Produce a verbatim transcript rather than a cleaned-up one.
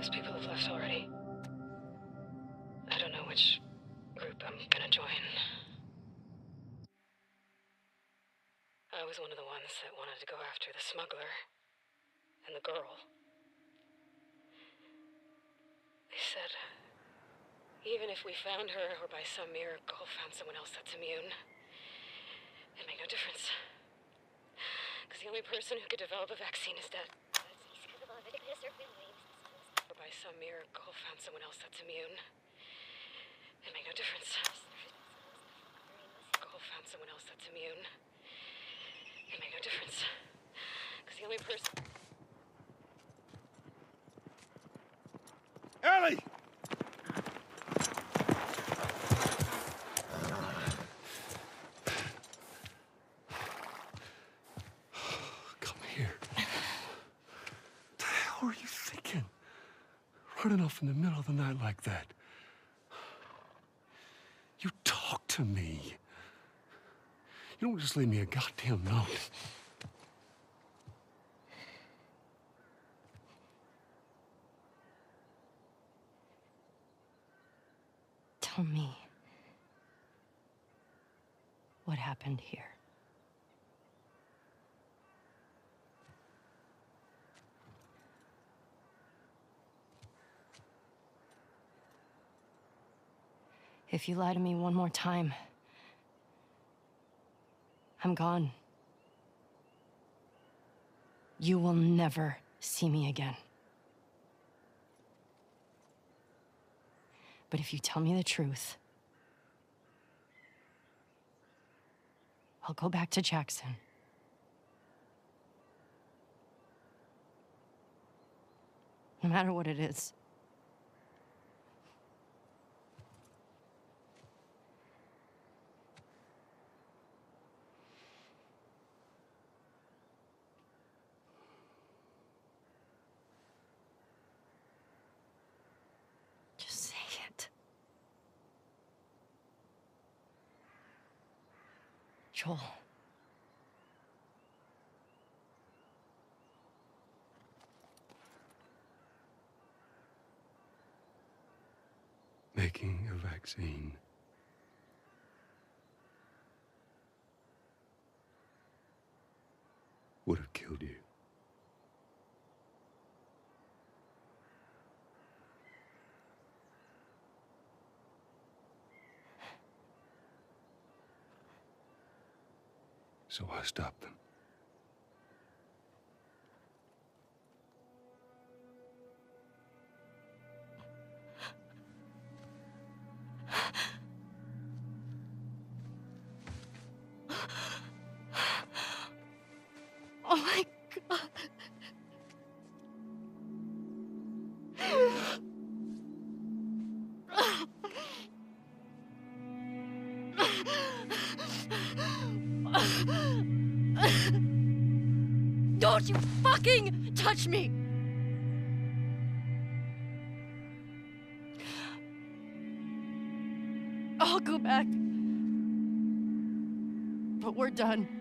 those people have left already. I don't know which group I'm gonna join. I was one of the ones that wanted to go after the smuggler and the girl. They said, even if we found her or by some miracle found someone else that's immune, it'd make no difference. Because the only person who could develop a vaccine is dead. Or by some miracle found someone else that's immune, it'd make no difference. Miracle found someone else that's immune. It made no difference, because the only person... Ellie! Come here. What the hell were you thinking? Running off in the middle of the night like that. You talk to me. You don't just leave me a goddamn note. Tell me what happened here. If you lie to me one more time, I'm gone. You will never see me again. But if you tell me the truth, I'll go back to Jackson. No matter what it is. Joel. Making a vaccine. Would have killed you. So I stopped them. Oh my God. Don't you fucking touch me! I'll go back. But we're done.